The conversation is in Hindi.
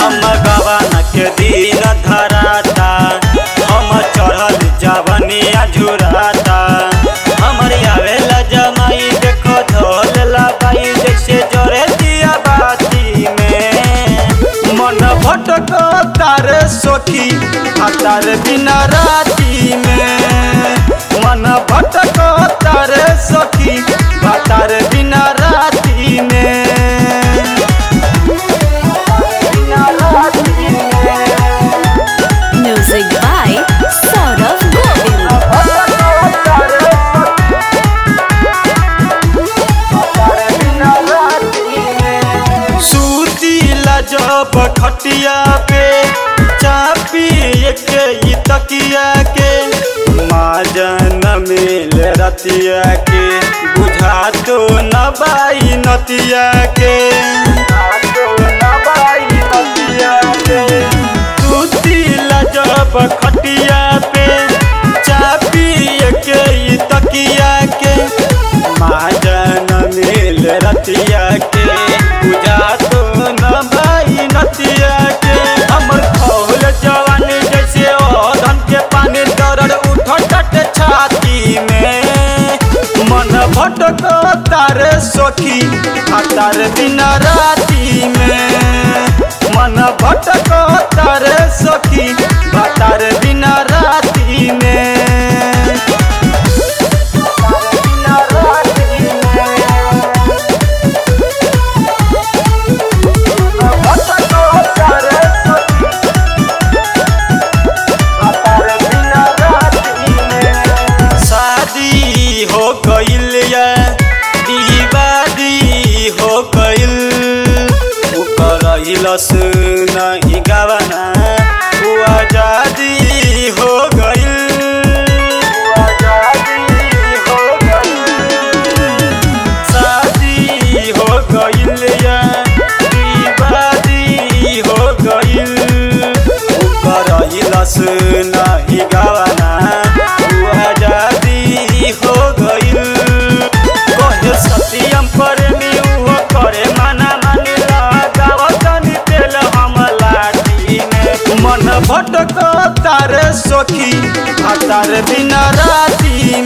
हम गवन के दिन धराता हम चढ़ल जवनिया झुराता हमारी आवेला जमाई देखो धोल लगाई जैसे जोरे दिया बाती में मन भटका तारे सोखी तारे बिना राती में मन भटका तारे सखी भतार बिना राती में सूती लजब खटिया पे चापी के तकिया के माजन मिल रतिया के बुझा तो नबाई नतिया के सूती लजब खटिया पे चापी के तकिया के माजन मिल रतिया के बुझा तो नबाई नतिया के हमर खोल जवानी जैसे ओधन के पानी दरड़ उठत छाती में मन भटका तारे सखी तारे बिना राती में मन भटका तारे सखी तारे बिना राती में नहीं गवाना आजादी हो गई शादी हो गई विवादी हो गई करई लस नहीं गवाना आजादी हो गई कहे सत्यम प्रेमी वो करे माना मानी मन भटका तारे सखी तारे बिना राती